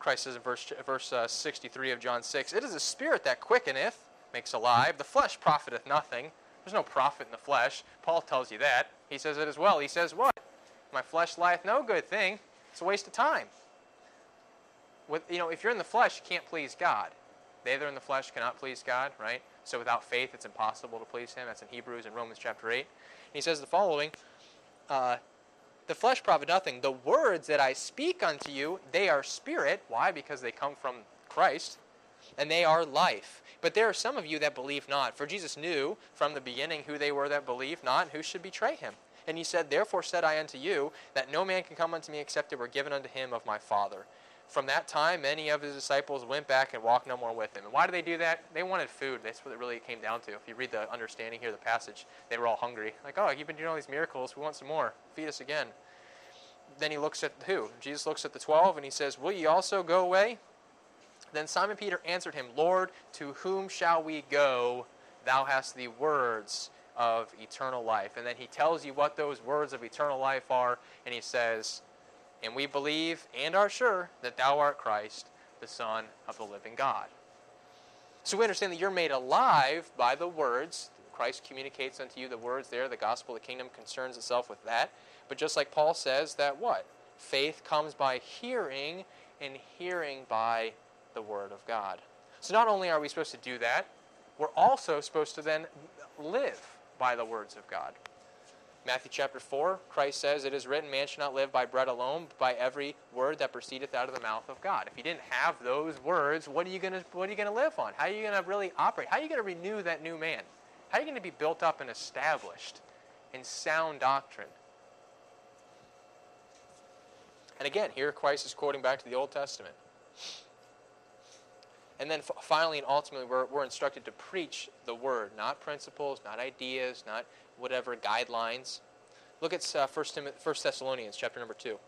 Christ says in verse, verse uh, sixty-three of John six, "It is the Spirit that quickeneth," makes alive. "The flesh profiteth nothing." There's no profit in the flesh. Paul tells you that. He says it as well. He says what? "My flesh lieth no good thing." It's a waste of time. With, you know, if you're in the flesh, you can't please God. They that are in the flesh cannot please God, right? So without faith, it's impossible to please Him. That's in Hebrews and Romans chapter eight. And he says the following, uh, "The flesh profit nothing. The words that I speak unto you, they are spirit." Why? Because they come from Christ. "And they are life. But there are some of you that believe not. For Jesus knew from the beginning who they were that believed not, and who should betray him. And he said, Therefore said I unto you, that no man can come unto me except it were given unto him of my Father. From that time many of his disciples went back and walked no more with him." And why did they do that? They wanted food. That's what it really came down to. If you read the understanding here, the passage, they were all hungry. Like, oh, you've been doing all these miracles. We want some more. Feed us again. Then he looks at who? Jesus looks at the twelve and he says, "Will ye also go away?" Then Simon Peter answered him, "Lord, to whom shall we go? Thou hast the words of eternal life." And then he tells you what those words of eternal life are. And he says, "And we believe and are sure that thou art Christ, the Son of the living God." So we understand that you're made alive by the words. Christ communicates unto you the words there. The gospel of the kingdom concerns itself with that. But just like Paul says, that what? Faith comes by hearing, and hearing by the word of God. So not only are we supposed to do that, we're also supposed to then live by the words of God. Matthew chapter four, Christ says, "It is written, man shall not live by bread alone, but by every word that proceedeth out of the mouth of God." If you didn't have those words, what are you going to what are you going to live on? How are you going to really operate? How are you going to renew that new man? How are you going to be built up and established in sound doctrine? And again, here Christ is quoting back to the Old Testament. And then finally and ultimately, we're, we're instructed to preach the word, not principles, not ideas, not whatever guidelines. Look at uh, First Thessalonians chapter number two.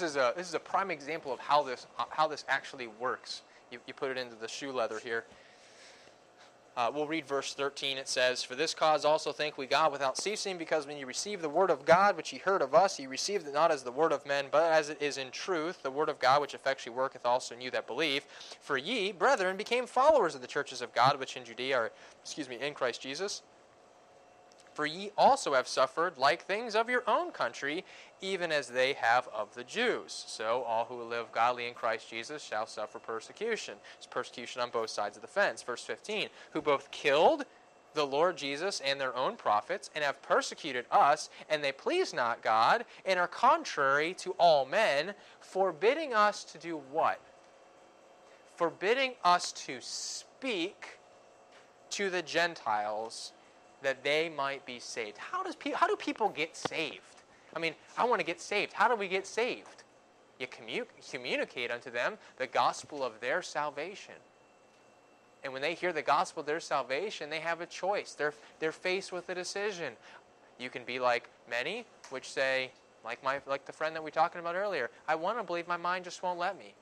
this is a this is a prime example of how this how this actually works. You, you put it into the shoe leather here. Uh, we'll read verse thirteen. It says, "For this cause also thank we God without ceasing, because when you received the word of God, which ye heard of us, ye received it not as the word of men, but as it is in truth, the word of God, which effectually worketh also in you that believe. For ye, brethren, became followers of the churches of God, which in Judea are, excuse me, in Christ Jesus. For ye also have suffered like things of your own country, even as they have of the Jews. So all who live godly in Christ Jesus shall suffer persecution." It's persecution on both sides of the fence. Verse fifteen, "Who both killed the Lord Jesus and their own prophets, and have persecuted us, and they please not God, and are contrary to all men, forbidding us to do what? Forbidding us to speak to the Gentiles, that they might be saved." How does pe- how do people get saved? I mean, I want to get saved. How do we get saved? You commu- communicate unto them the gospel of their salvation. And when they hear the gospel of their salvation, they have a choice. They're, they're faced with a decision. You can be like many, which say, like, my, like the friend that we were talking about earlier, I want to believe, my mind just won't let me.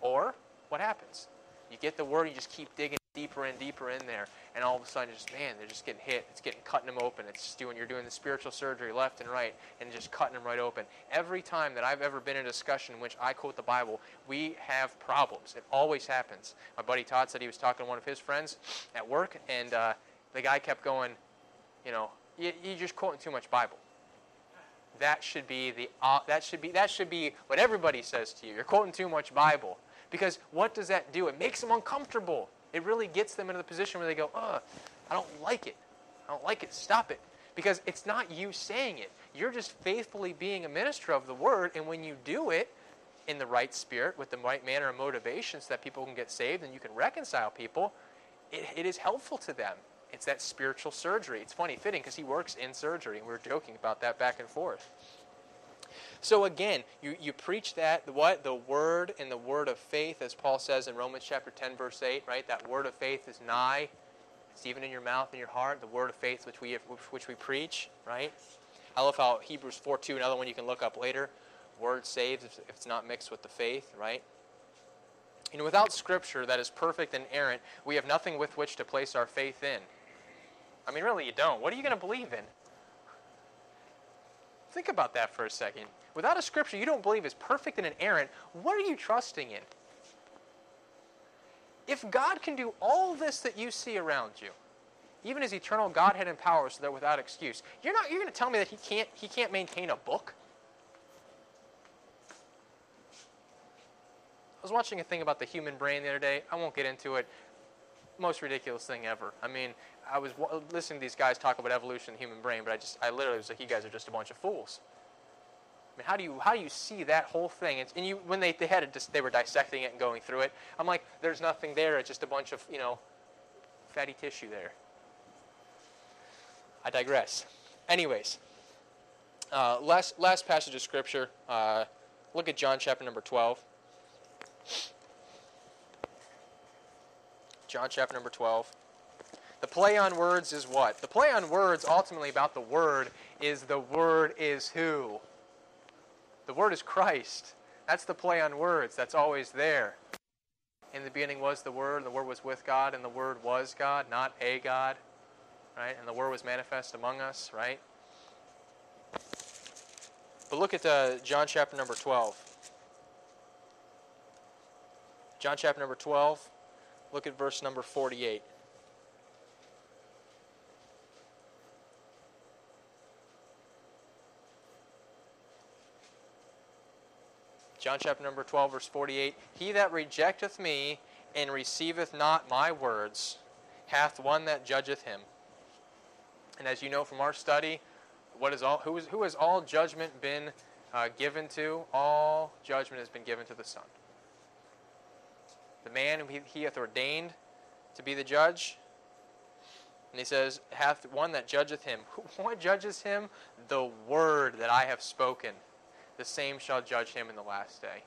Or, what happens? You get the word, you just keep digging deeper and deeper in there, and all of a sudden, just man, they're just getting hit. It's getting cutting them open. It's just doing, you're doing the spiritual surgery left and right, and just cutting them right open. Every time that I've ever been in a discussion in which I quote the Bible, we have problems. It always happens. My buddy Todd said he was talking to one of his friends at work, and uh, the guy kept going, you know, you, you're just quoting too much Bible. That should be the uh, that should be that should be what everybody says to you. You're quoting too much Bible, because what does that do? It makes them uncomfortable. It really gets them into the position where they go, ugh, I don't like it. I don't like it. Stop it. Because it's not you saying it. You're just faithfully being a minister of the word, and when you do it in the right spirit, with the right manner and motivations that people can get saved and you can reconcile people, it, it is helpful to them. It's that spiritual surgery. It's funny, fitting, because he works in surgery, and we were joking about that back and forth. So again, you, you preach that, what? The word, and the word of faith, as Paul says in Romans chapter ten, verse eight, right? That word of faith is nigh. It's even in your mouth and your heart, the word of faith which we, which we preach, right? I love how Hebrews four two, another one you can look up later, word saves if it's not mixed with the faith, right? "And without Scripture that is perfect and errant, we have nothing with which to place our faith in." I mean, really, you don't. What are you going to believe in? Think about that for a second. Without a scripture you don't believe is perfect and inerrant, what are you trusting in? If God can do all this that you see around you, even his eternal Godhead and power, so that without excuse, you're not you're going to tell me that he can't he can't maintain a book? I was watching a thing about the human brain the other day. I won't get into it. Most ridiculous thing ever. I mean, I was w- listening to these guys talk about evolution in the human brain, but I just, I literally was like, you guys are just a bunch of fools. I mean, how do you, how do you see that whole thing? It's, and you, when they, they had it, just, they were dissecting it and going through it. I'm like, there's nothing there. It's just a bunch of, you know, fatty tissue there. I digress. Anyways, uh, last, last passage of scripture. Uh, look at John chapter number twelve. John chapter number twelve. The play on words is what? The play on words ultimately about the word is the word is who? The word is Christ. That's the play on words. That's always there. In the beginning was the word. The word was with God, and the word was God, not a God. Right? And the word was manifest among us. Right? But look at uh, John chapter number twelve. John chapter number twelve. Look at verse number forty-eight. John chapter number twelve, verse forty-eight. "He that rejecteth me, and receiveth not my words, hath one that judgeth him." And as you know from our study, what is all, who, is, who has all judgment been uh, given to? All judgment has been given to the Son. The man whom he, he hath ordained to be the judge. And he says, hath one that judgeth him. What judges him? The word that I have spoken. The same shall judge him in the last day.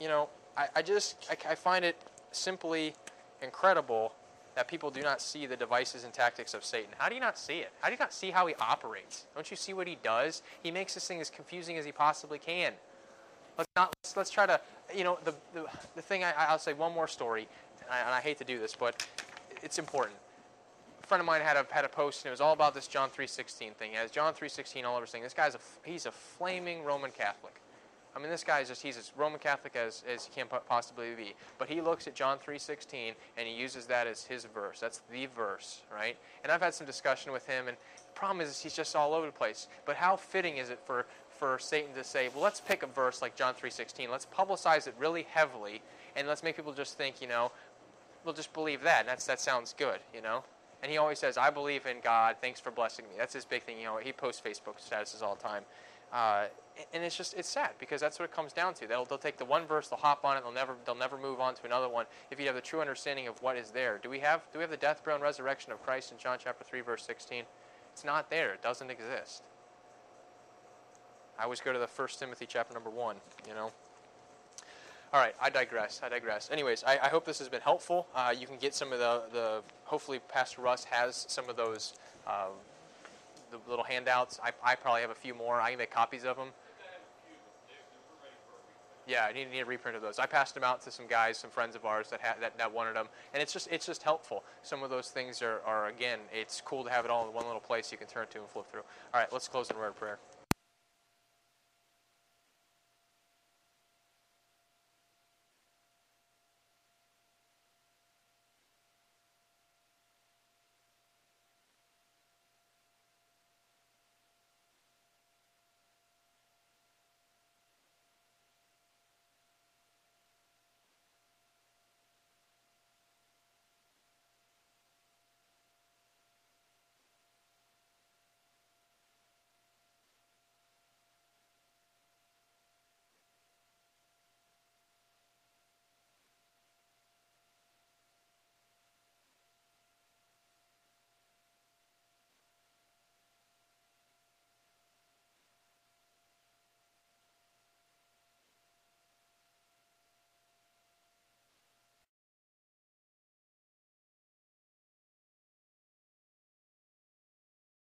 You know, I, I just, I, I find it simply incredible that people do not see the devices and tactics of Satan. How do you not see it? How do you not see how he operates? Don't you see what he does? He makes this thing as confusing as he possibly can. Let's not. Let's, let's try to. You know, the the, the thing. I, I'll say one more story, and I, and I hate to do this, but it's important. A friend of mine had a had a post, and it was all about this John three sixteen thing. He has John three sixteen all over saying this guy's a he's a flaming Roman Catholic. I mean, this guy is just, he's as Roman Catholic as, as he can possibly be. But he looks at John three sixteen, and he uses that as his verse. That's the verse, right? And I've had some discussion with him, and the problem is he's just all over the place. But how fitting is it for, for Satan to say, well, let's pick a verse like John three sixteen. Let's publicize it really heavily, and let's make people just think, you know, we'll just believe that. And that's, that sounds good, you know? And he always says, I believe in God. Thanks for blessing me. That's his big thing. You know, he posts Facebook statuses all the time. Uh, and it's just, it's sad, because that's what it comes down to. They'll, they'll take the one verse, they'll hop on it, they'll never, they'll never move on to another one. If you have the true understanding of what is there. Do we have, do we have the death, burial, and resurrection of Christ in John chapter three, verse sixteen? It's not there. It doesn't exist. I always go to the First Timothy chapter number one, you know. All right, I digress. I digress. Anyways, I, I hope this has been helpful. Uh, you can get some of the, the, hopefully Pastor Russ has some of those, uh, the little handouts. I, I probably have a few more. I can make copies of them. Yeah, I need, need a reprint of those. I passed them out to some guys, some friends of ours that, ha that that wanted them, and it's just it's just helpful. Some of those things are, are again, it's cool to have it all in one little place you can turn to and flip through. All right, let's close in a word of prayer.